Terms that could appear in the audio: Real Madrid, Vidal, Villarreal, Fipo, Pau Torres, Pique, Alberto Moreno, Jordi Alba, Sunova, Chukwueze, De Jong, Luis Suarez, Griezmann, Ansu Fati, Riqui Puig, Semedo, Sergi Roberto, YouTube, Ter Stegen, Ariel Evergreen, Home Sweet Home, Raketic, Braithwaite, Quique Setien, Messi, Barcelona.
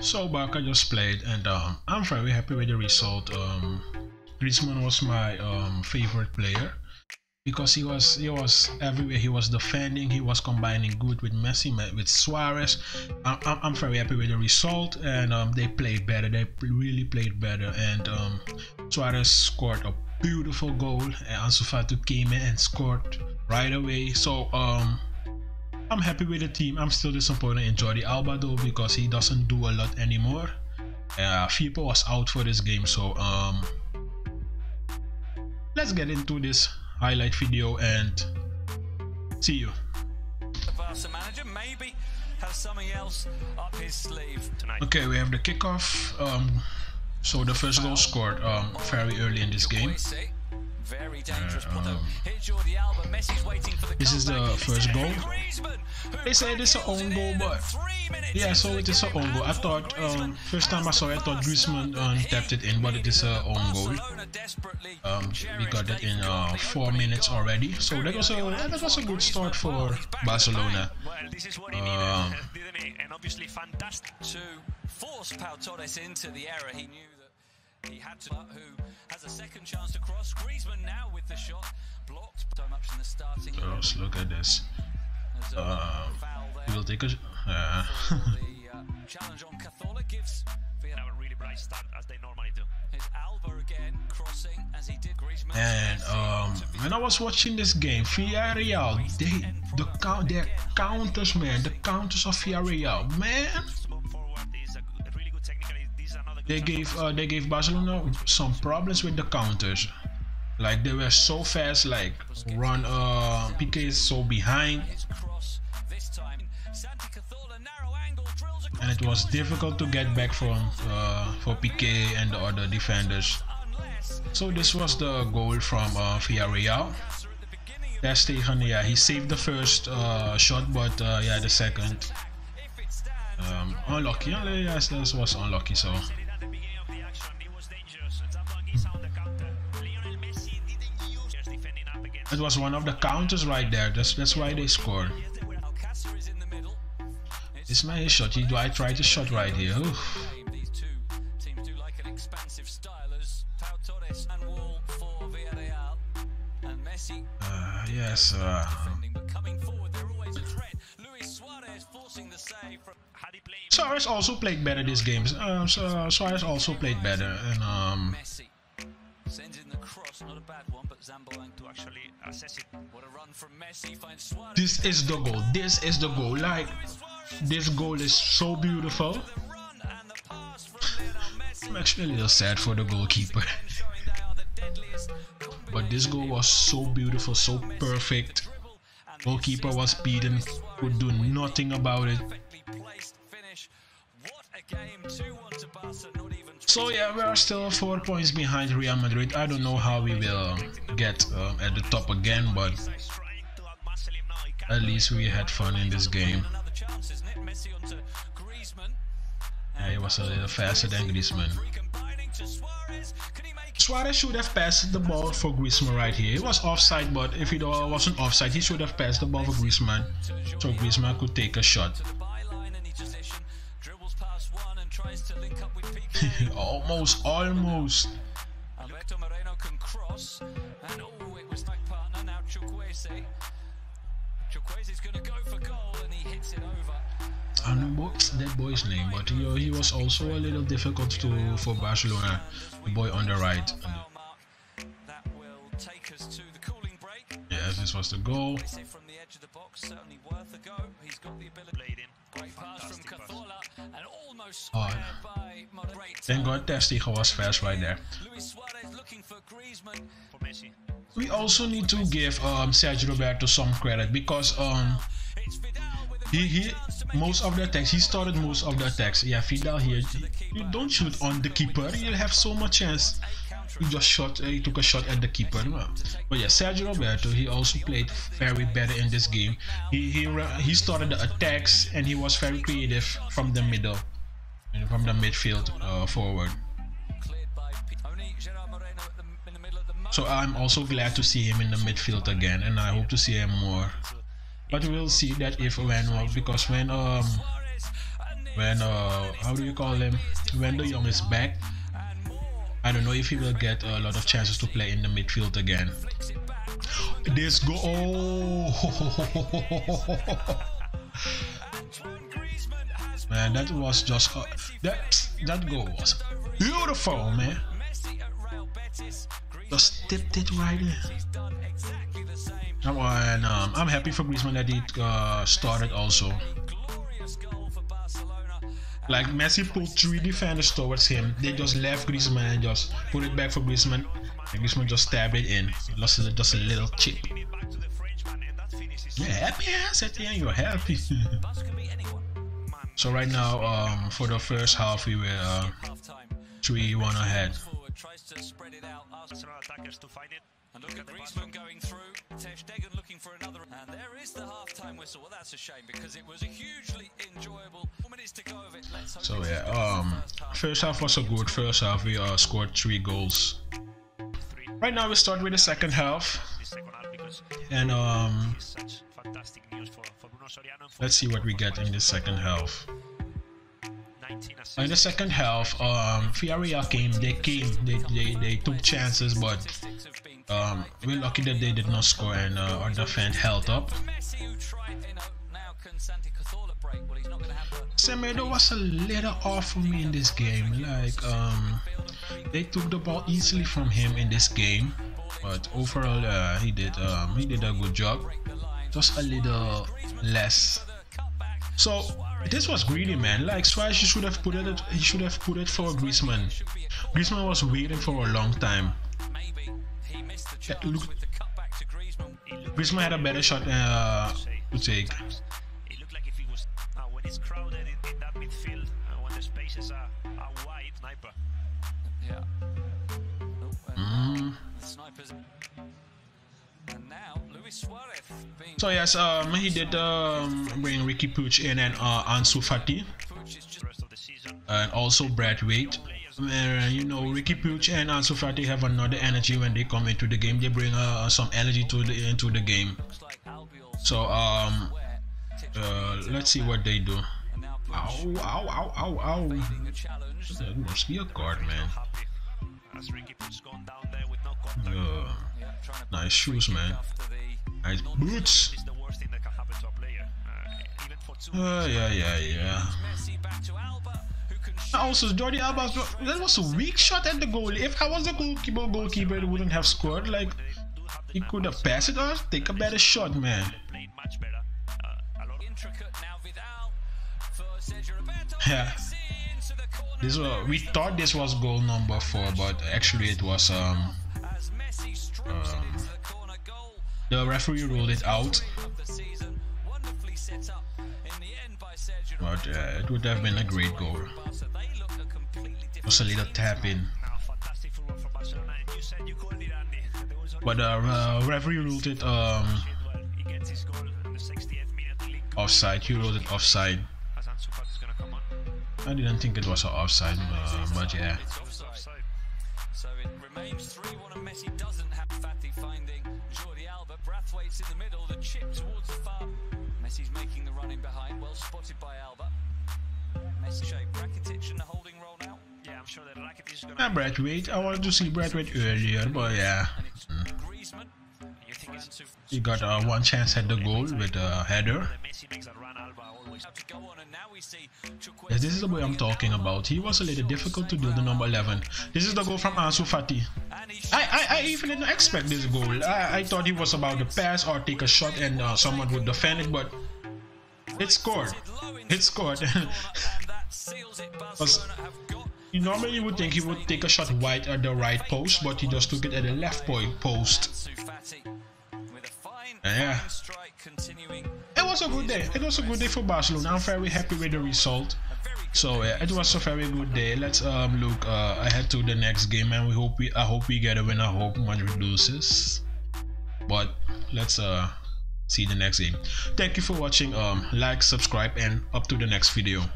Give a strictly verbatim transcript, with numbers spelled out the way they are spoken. So back I just played, and um, I'm very happy with the result. Um, Griezmann was my um, favorite player because he was he was everywhere. He was defending. He was combining good with Messi, with Suarez. I'm, I'm very happy with the result, and um, they played better. They really played better, and um, Suarez scored a beautiful goal, and Ansu Fati came in and scored right away. So um, I'm happy with the team. I'm still disappointed in Jordi Alba though, because he doesn't do a lot anymore. Uh, Fipo was out for this game, so um, let's get into this highlight video and see you. The Barca manager maybe has something else up his sleeve tonight. Okay, we have the kickoff. Um, so the first goal scored um, very early in this game. Very dangerous. Uh, um, this is the first goal. They said it's an own goal, but yeah, so it is an own goal. I thought um, first time I saw it, I thought Griezmann um, tapped it in, but it is an own goal. Um, we got it in uh, four minutes already, so that was a that was a good start for Barcelona. Um, to force Pau Torres into the error, he knew that. He had to, who has a second chance to cross. Griezmann now with the shot blocked so much in the starting. Let's look at this. Uh, we'll take a uh. the uh, challenge on Cathola gives Villarreal a really bright start as they normally do. It's Alba again crossing as he did Griezmann. And um, when I was watching this game, Villarreal, they the count their counters, man, the counters of Villarreal, man. They gave uh, they gave Barcelona some problems with the counters. Like they were so fast, like run uh Pique is so behind. And it was difficult to get back from uh, for Pique and the other defenders. So this was the goal from uh, Villarreal. Ter Stegen, yeah, he saved the first uh, shot, but uh, yeah, the second um, unlucky. Yes, this was unlucky. So. It was one of the counters right there. That's that's why they scored. This man is shot. He I tried to shot right here. Oof. Uh, yes. Uh, Suarez also played better this game. Uh, Suarez also played better, and um. This is the goal. This is the goal. Like, this goal is so beautiful. I'm actually a little sad for the goalkeeper. But this goal was so beautiful, so perfect. Goalkeeper was beaten, could do nothing about it. So yeah, we are still four points behind Real Madrid. I don't know how we will get uh, at the top again, but at least we had fun in this game. Yeah, he was a little faster than Griezmann. Suarez should have passed the ball for Griezmann right here. It was offside, but if it wasn't offside, he should have passed the ball for Griezmann, so Griezmann could take a shot. almost, almost. Alberto Moreno can cross, and oh, it was tag partner now. Chukwueze. Chukwueze is going to go for goal, and he hits it over. I don't know what's that boy's name, but he, he was also a little difficult to for Barcelona. The boy on the right. That will take us to the cooling break. Yes, this was the goal. From the edge of the box, certainly worth a go. He's got the ability. Great pass from Cathola and almost squared by Braithwaite. Thank God Ter Stegen was fast right there. Luis Suarez looking for Griezmann. For Messi. We also need to give um, Sergi Roberto some credit because um, he, he most of the attacks, he started most of the attacks. Yeah, Vidal here, you don't shoot on the keeper, you'll have so much chance. He just shot, uh, he took a shot at the keeper. But yeah, Sergi Roberto, he also played very better in this game. He he he started the attacks and he was very creative from the middle and from the midfield uh, forward. So I'm also glad to see him in the midfield again, and I hope to see him more. But we'll see that if when well, because when um when uh, how do you call him, when De Jong is back, I don't know if he will get a lot of chances to play in the midfield again. This go oh. Man, that was just uh, that that goal was beautiful, man. Just tipped it right in. Come on, um, I'm happy for Griezmann that he uh, started also. Like Messi pulled three defenders towards him, they just left Griezmann and just put it back for Griezmann, and Griezmann just stabbed it in. Lost it, just a little chip. You're happy, huh? Setty, and you're happy. So right now, um, for the first half, we were uh, three one ahead. And look at Griezmann going through, Ter Stegen looking for another, and there is the half-time whistle. Well, that's a shame because it was a hugely enjoyable four minutes to go of it. Let's hope so, yeah, um, first half was a good first half. We uh, scored three goals. Right now we start with the second half, and um, let's see what we get in the second half. In the second half, um, Villarreal came, they came, they, they, they took chances, but um, we're lucky that they did not score, and uh, our defense held up. Semedo was a little off for me in this game, like um, they took the ball easily from him in this game, but overall uh, he, did, um, he did a good job, just a little less. So this was greedy, man. Like Suarez, he should have put it. He should have put it for Griezmann. Griezmann was waiting for a long time. Look, Griezmann had a better shot uh, to take. It looked like if he was now when it's crowded in that midfield, when the spaces are wide, sniper. Yeah. Hmm. And now Luis Suarez. So yes, um, he did um, bring Riqui Puig in, and uh, Ansu Fati, and also Braithwaite. Uh, you know, Riqui Puig and Ansu Fati have another energy when they come into the game. They bring uh, some energy to the into the game. So um, uh, let's see what they do. Ow! Ow! Ow! Ow! Ow! That must be a card, man. Uh, nice shoes, man. Nice boots. Uh, yeah, yeah, yeah. Also, Jordi Alba, that was a weak shot at the goalie. If I was the goalkeeper, goalkeeper it wouldn't have scored. Like, he could have passed it or take a better shot, man. Yeah. This was, we thought this was goal number four, but actually it was um, um the referee ruled it out. But uh, it would have been a great goal. It was a little tap in. But the uh, referee ruled it um offside. He ruled it offside. I didn't think it was an offside, uh, but yeah. So it remains three one, and Messi doesn't have Fati finding Jordi Alba. Braithwaite's in the middle, the chip towards the far. Messi's making the run in behind, well spotted by Alba. Messi shape, Raketic in the holding role now. Yeah, I'm sure that Raketic is going to. Yeah, Braithwaite, I wanted to see Braithwaite earlier, but yeah. Mm. He got uh, one chance at the goal with a header. Yes, this is the way I'm talking about. He was a little difficult to do, the number eleven. This is the goal from Ansu Fati. I, I, I even didn't expect this goal. I, I thought he was about to pass or take a shot and uh, someone would defend it, but it scored. It scored. You normally would think he would take a shot wide at the right post, but he just took it at the left post. Yeah. It was a good day. It was a good day for Barcelona. I'm very happy with the result. So yeah, it was a very good day. Let's um, look uh, ahead to the next game, and we hope we I hope we get a win. I hope Madrid loses, but let's uh, see the next game. Thank you for watching. Um, like, subscribe, and up to the next video.